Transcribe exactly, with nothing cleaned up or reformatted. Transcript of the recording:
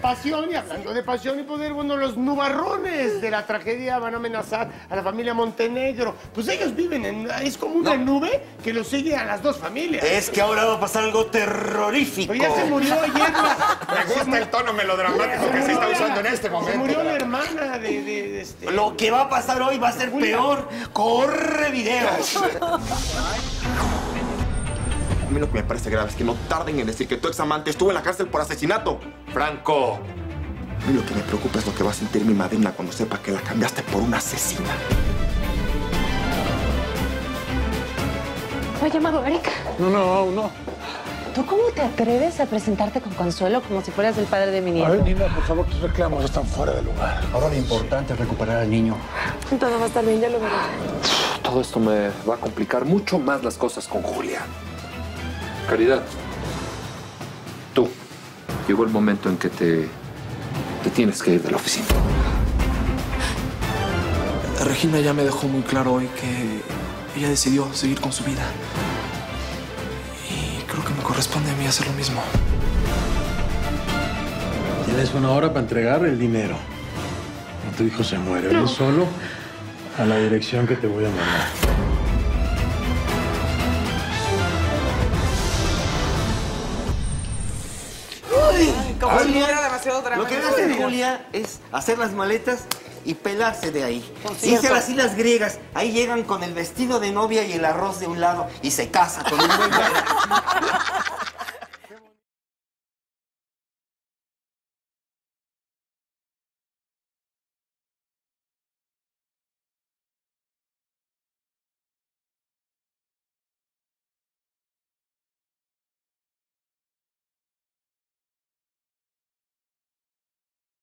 pasión, y hablando de pasión y poder, bueno, los nubarrones de la tragedia van a amenazar a la familia Montenegro. Pues ellos viven en... es como una no. nube que los sigue a las dos familias. Es que ahora va a pasar algo terrorífico. Pero ya se murió ayer. La... Me gusta el tono melodramático se que se está usando la... en este momento. Se murió la hermana de... de, de este... Lo que va a pasar hoy va a ser Julia. Peor. ¡Corre videos! A mí lo que me parece grave es que no tarden en decir que tu examante estuvo en la cárcel por asesinato. ¡Franco! A mí lo que me preocupa es lo que va a sentir mi madrina cuando sepa que la cambiaste por una asesina. ¿Me ha llamado Erika? No, no, aún no. ¿Tú cómo te atreves a presentarte con Consuelo como si fueras el padre de mi nieto? A ver, Nina, por favor, tus reclamos están fuera de lugar. Ahora lo importante es recuperar al niño. Todo va a estar bien, ya lo verás. Todo esto me va a complicar mucho más las cosas con Julia. Caridad, tú, llegó el momento en que te, te tienes que ir de la oficina. Regina ya me dejó muy claro hoy que ella decidió seguir con su vida. Y creo que me corresponde a mí hacer lo mismo. Tienes una hora para entregar el dinero. O tu hijo se muere. No. Ven solo a la dirección que te voy a mandar. Como si era demasiado dramático. Lo que hace Julia es hacer las maletas y pelarse de ahí. Hice las islas griegas. Ahí llegan con el vestido de novia y el arroz de un lado y se casa con un buen